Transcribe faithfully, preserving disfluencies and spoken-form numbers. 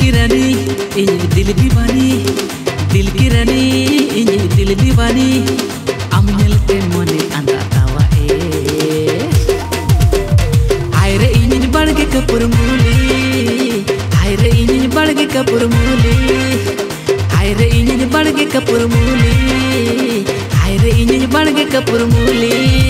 की रानी दिल दीवानी, दिल की रानी दिल दीवानी। आमते मने आंदा तावा ए हाय रे इन बाड़गे कपुरमुली, हाय रे इन बाड़गे कपुरमुली, हाय रे इन बाड़गे कपुरमुली, हाय रे इन बाड़गे कपुरमुली।